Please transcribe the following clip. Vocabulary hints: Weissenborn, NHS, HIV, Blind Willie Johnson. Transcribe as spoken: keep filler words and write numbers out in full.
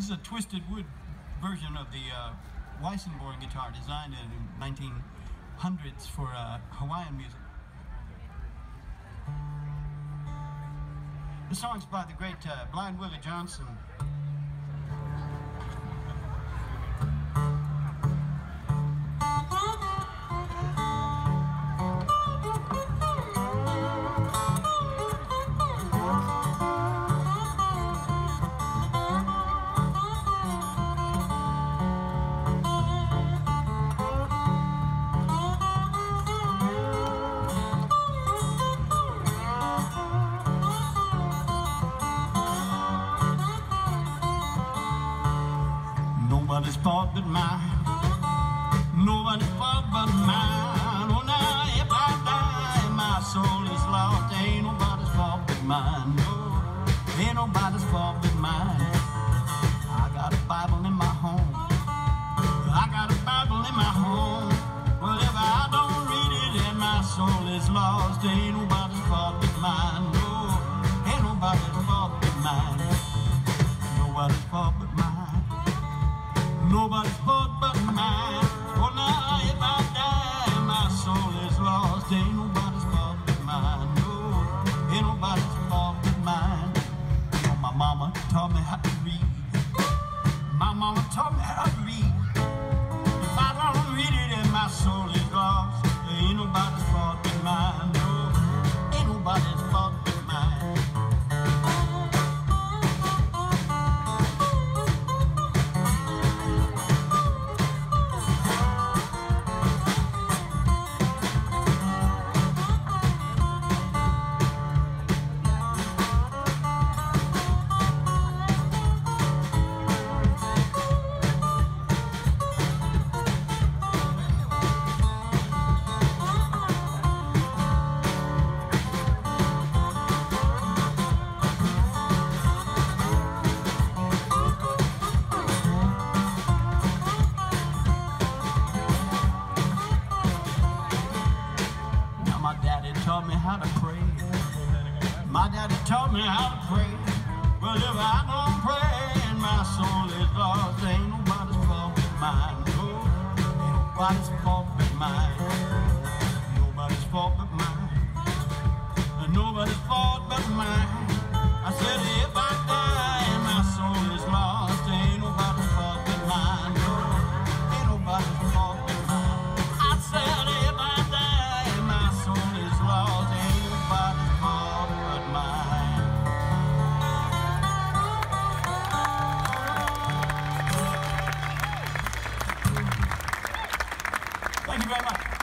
This is a twisted wood version of the uh, Weissenborn guitar, designed in the nineteen hundreds for uh, Hawaiian music. The song's by the great uh, Blind Willie Johnson. Nobody's fault but mine, nobody's fault but mine. Oh, now if I die and my soul is lost, ain't nobody's fault but mine. No, ain't nobody's fault but mine. I got a Bible in my home, I got a Bible in my home. Well, if I don't read it and my soul is lost, ain't nobody's fault but mine. No, ain't nobody's fault but mine. Nobody's fault but mine. Nobody's fault but mine. Oh, now if I die and my soul is lost, ain't nobody's fault but mine. No, ain't nobody's fault but mine. Oh, my mama taught me how to read. My mama taught me how to read. If I don't read it and my soul is lost, ain't nobody's fault but mine. No, ain't nobody's fault but mine. Taught me how to pray. My daddy taught me how to pray. Well, if I don't pray and my soul is lost, ain't nobody's fault but mine. No, ain't nobody's fault but mine. Nobody's fault but mine. Nobody's fault but mine. I said if I die and my soul is lost, ain't nobody's fault but mine. No, ain't nobody's fault but mine. I said if I thank you very much.